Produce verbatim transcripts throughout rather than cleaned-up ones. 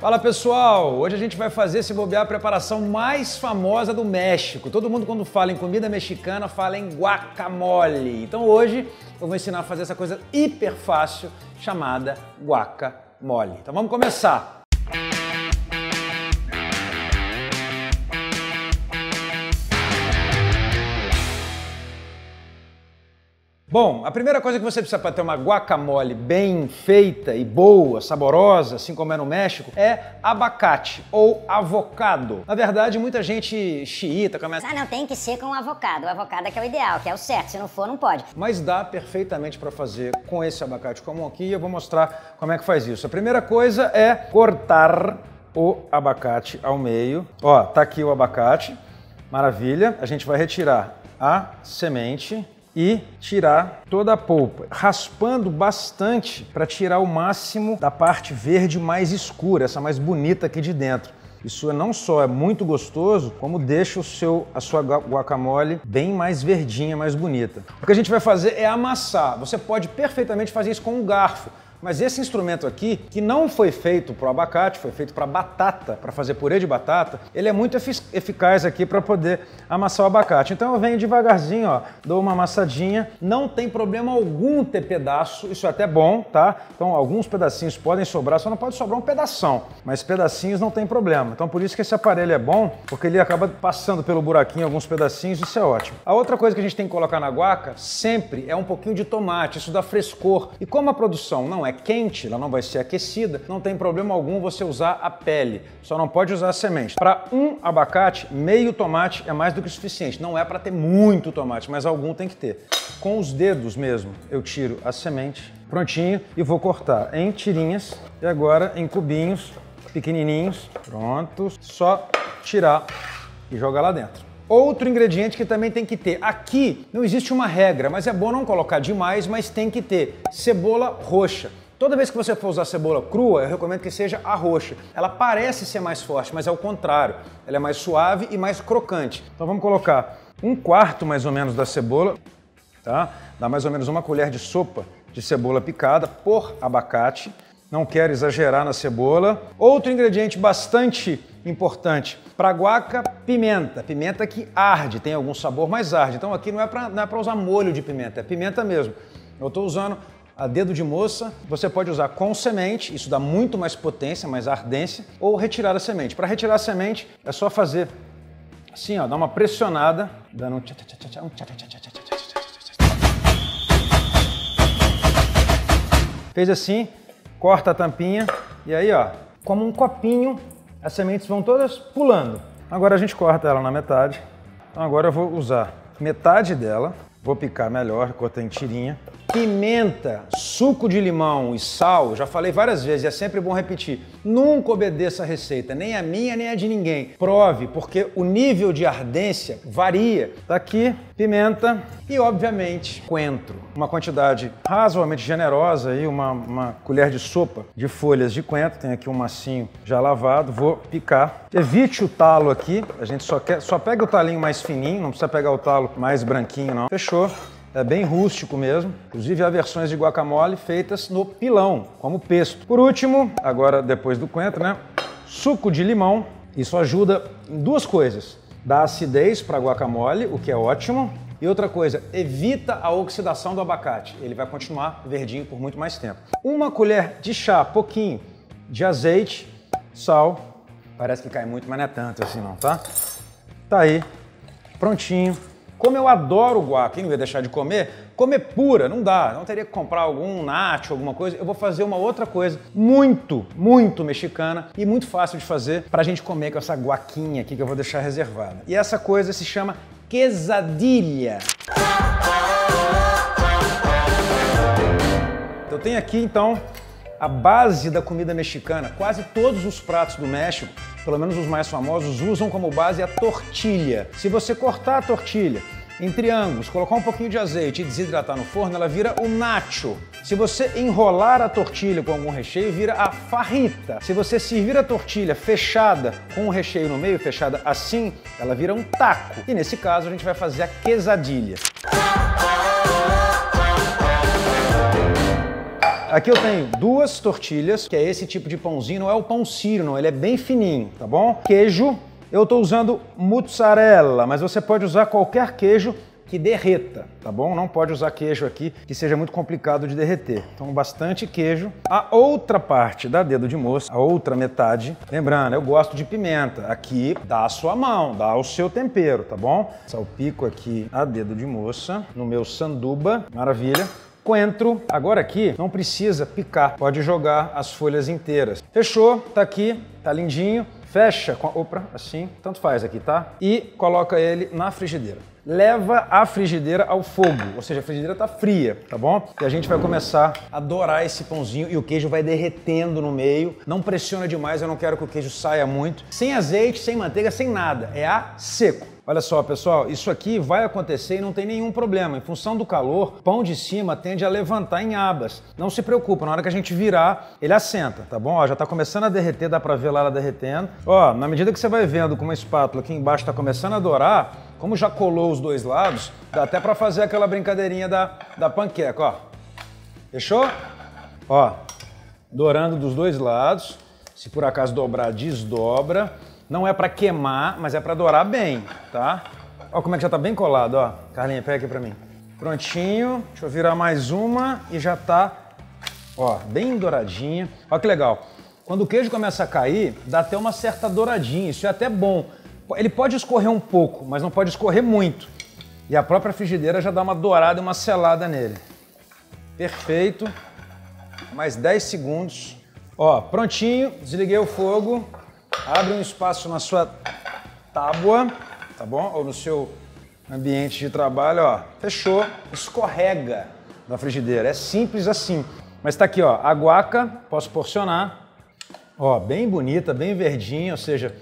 Fala pessoal, hoje a gente vai fazer, se bobear, a preparação mais famosa do México. Todo mundo quando fala em comida mexicana fala em guacamole. Então hoje eu vou ensinar a fazer essa coisa hiper fácil chamada guacamole. Então vamos começar! Bom, a primeira coisa que você precisa para ter uma guacamole bem feita e boa, saborosa, assim como é no México, é abacate ou avocado. Na verdade, muita gente xiita começa... Ah, não, tem que ser com avocado. O avocado é que é o ideal, que é o certo. Se não for, não pode. Mas dá perfeitamente para fazer com esse abacate comum aqui e eu vou mostrar como é que faz isso. A primeira coisa é cortar o abacate ao meio. Ó, tá aqui o abacate. Maravilha. A gente vai retirar a semente e tirar toda a polpa, raspando bastante para tirar o máximo da parte verde mais escura, essa mais bonita aqui de dentro. Isso não só é muito gostoso, como deixa o seu, a sua guacamole bem mais verdinha, mais bonita. O que a gente vai fazer é amassar. Você pode perfeitamente fazer isso com um garfo. Mas esse instrumento aqui, que não foi feito para o abacate, foi feito para batata, para fazer purê de batata, ele é muito eficaz aqui para poder amassar o abacate. Então eu venho devagarzinho, ó, dou uma amassadinha, não tem problema algum ter pedaço, isso é até bom, tá? Então alguns pedacinhos podem sobrar, só não pode sobrar um pedação, mas pedacinhos não tem problema. Então por isso que esse aparelho é bom, porque ele acaba passando pelo buraquinho alguns pedacinhos, isso é ótimo. A outra coisa que a gente tem que colocar na guaca, sempre, é um pouquinho de tomate, isso dá frescor. E como a produção não é é quente, ela não vai ser aquecida, não tem problema algum você usar a pele, só não pode usar a semente. Para um abacate, meio tomate é mais do que o suficiente, não é para ter muito tomate, mas algum tem que ter. Com os dedos mesmo, eu tiro a semente, prontinho, e vou cortar em tirinhas e agora em cubinhos pequenininhos, prontos, só tirar e jogar lá dentro. Outro ingrediente que também tem que ter. Aqui não existe uma regra, mas é bom não colocar demais, mas tem que ter cebola roxa. Toda vez que você for usar cebola crua, eu recomendo que seja a roxa. Ela parece ser mais forte, mas é o contrário. Ela é mais suave e mais crocante. Então vamos colocar um quarto mais ou menos da cebola, tá? Dá mais ou menos uma colher de sopa de cebola picada por abacate. Não quero exagerar na cebola. Outro ingrediente bastante importante para guaca, pimenta. Pimenta que arde, tem algum sabor, mas arde. Então aqui não é para usar molho de pimenta, é pimenta mesmo. Eu estou usando a dedo de moça. Você pode usar com semente, isso dá muito mais potência, mais ardência, ou retirar a semente. Para retirar a semente é só fazer assim, ó, dar uma pressionada, dando um tcha tcha tcha tcha, um tcha tcha tcha tcha tcha tcha. Fez assim. Corta a tampinha e aí, ó, como um copinho, as sementes vão todas pulando. Agora a gente corta ela na metade. Então agora eu vou usar metade dela, vou picar melhor, cortar em tirinha. Pimenta, suco de limão e sal, já falei várias vezes e é sempre bom repetir. Nunca obedeça a receita, nem a minha, nem a de ninguém. Prove, porque o nível de ardência varia. Tá aqui, pimenta e, obviamente, coentro. Uma quantidade razoavelmente generosa, aí, uma, uma colher de sopa de folhas de coentro. Tem aqui um massinho já lavado, vou picar. Evite o talo aqui, a gente só, quer, só pega o talinho mais fininho, não precisa pegar o talo mais branquinho, não. Fechou. É bem rústico mesmo, inclusive há versões de guacamole feitas no pilão, como pesto. Por último, agora depois do coentro, né? Suco de limão. Isso ajuda em duas coisas. Dá acidez para guacamole, o que é ótimo. E outra coisa, evita a oxidação do abacate. Ele vai continuar verdinho por muito mais tempo. Uma colher de chá, pouquinho, de azeite, sal. Parece que cai muito, mas não é tanto assim não, tá? Tá aí, prontinho. Como eu adoro guaca, e não ia deixar de comer, comer pura não dá, não teria que comprar algum nacho, alguma coisa. Eu vou fazer uma outra coisa muito, muito mexicana e muito fácil de fazer pra gente comer com essa guaquinha aqui que eu vou deixar reservada. E essa coisa se chama quesadilha. Eu tenho aqui então a base da comida mexicana. Quase todos os pratos do México, pelo menos os mais famosos, usam como base a tortilha. Se você cortar a tortilha em triângulos, colocar um pouquinho de azeite e desidratar no forno, ela vira o nacho. Se você enrolar a tortilha com algum recheio, vira a farrita. Se você servir a tortilha fechada com o recheio no meio, fechada assim, ela vira um taco. E nesse caso a gente vai fazer a quesadilha. Aqui eu tenho duas tortilhas, que é esse tipo de pãozinho, não é o pão sírio, não, ele é bem fininho, tá bom? Queijo, eu tô usando mozzarella, mas você pode usar qualquer queijo que derreta, tá bom? Não pode usar queijo aqui que seja muito complicado de derreter. Então, bastante queijo. A outra parte da dedo de moça, a outra metade, lembrando, eu gosto de pimenta. Aqui dá a sua mão, dá o seu tempero, tá bom? Salpico aqui a dedo de moça no meu sanduba, maravilha. Coentro. Agora aqui não precisa picar, pode jogar as folhas inteiras. Fechou, tá aqui, tá lindinho. Fecha com a... Opa, assim, tanto faz aqui, tá? E coloca ele na frigideira. Leva a frigideira ao fogo, ou seja, a frigideira tá fria, tá bom? E a gente vai começar a dourar esse pãozinho e o queijo vai derretendo no meio. Não pressiona demais, eu não quero que o queijo saia muito. Sem azeite, sem manteiga, sem nada. É a seco. Olha só, pessoal, isso aqui vai acontecer e não tem nenhum problema. Em função do calor, o pão de cima tende a levantar em abas. Não se preocupa, na hora que a gente virar, ele assenta, tá bom? Ó, já tá começando a derreter, dá pra ver lá ela derretendo. Ó, na medida que você vai vendo com uma espátula aqui embaixo tá começando a dourar, como já colou os dois lados, dá até pra fazer aquela brincadeirinha da, da panqueca, ó. Fechou? Ó, dourando dos dois lados. Se por acaso dobrar, desdobra. Não é pra queimar, mas é pra dourar bem, tá? Ó como é que já tá bem colado, ó. Carlinha, pega aqui pra mim. Prontinho. Deixa eu virar mais uma e já tá, ó, bem douradinha. Ó que legal. Quando o queijo começa a cair, dá até uma certa douradinha. Isso é até bom. Ele pode escorrer um pouco, mas não pode escorrer muito. E a própria frigideira já dá uma dourada e uma selada nele. Perfeito. Mais dez segundos. Ó, prontinho. Desliguei o fogo. Abre um espaço na sua tábua, tá bom? Ou no seu ambiente de trabalho, ó. Fechou, escorrega da frigideira. É simples assim. Mas tá aqui, ó, a guaca, posso porcionar. Ó, bem bonita, bem verdinha, ou seja,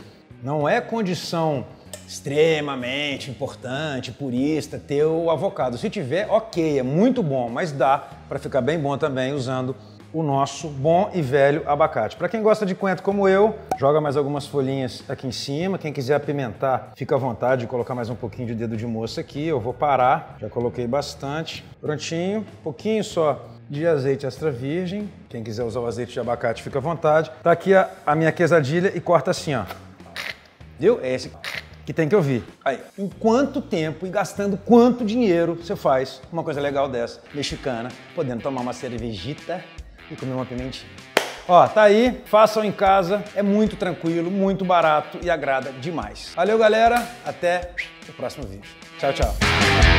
não é condição extremamente importante, purista, ter o avocado. Se tiver, ok, é muito bom, mas dá pra ficar bem bom também usando o nosso bom e velho abacate. Para quem gosta de coentro como eu, joga mais algumas folhinhas aqui em cima. Quem quiser apimentar, fica à vontade de colocar mais um pouquinho de dedo de moça aqui. Eu vou parar, já coloquei bastante. Prontinho, pouquinho só de azeite extra virgem. Quem quiser usar o azeite de abacate, fica à vontade. Tá aqui a, a minha quesadilha e corta assim, ó. Viu? É esse que tem que ouvir. Aí, em quanto tempo e gastando quanto dinheiro você faz uma coisa legal dessa, mexicana, podendo tomar uma cervejita e comer uma pimentinha. Ó, tá aí, façam em casa, é muito tranquilo, muito barato e agrada demais. Valeu, galera, até o próximo vídeo. Tchau, tchau.